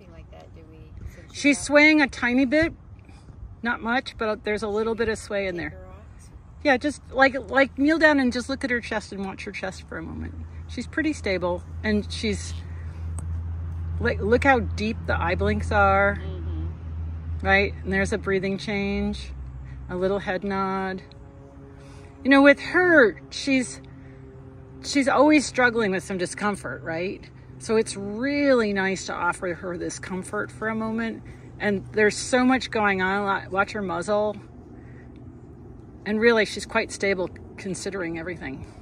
anything like that, do we? She's swaying a tiny bit, not much, but there's a little bit of sway in there. Yeah, just like kneel down and just look at her chest and watch her chest for a moment. She's pretty stable, and she's like, look how deep the eye blinks are, right? And there's a breathing change, a little head nod. You know, with her, she's always struggling with some discomfort, right? So it's really nice to offer her this comfort for a moment. And there's so much going on. Watch her muzzle. And really, she's quite stable considering everything.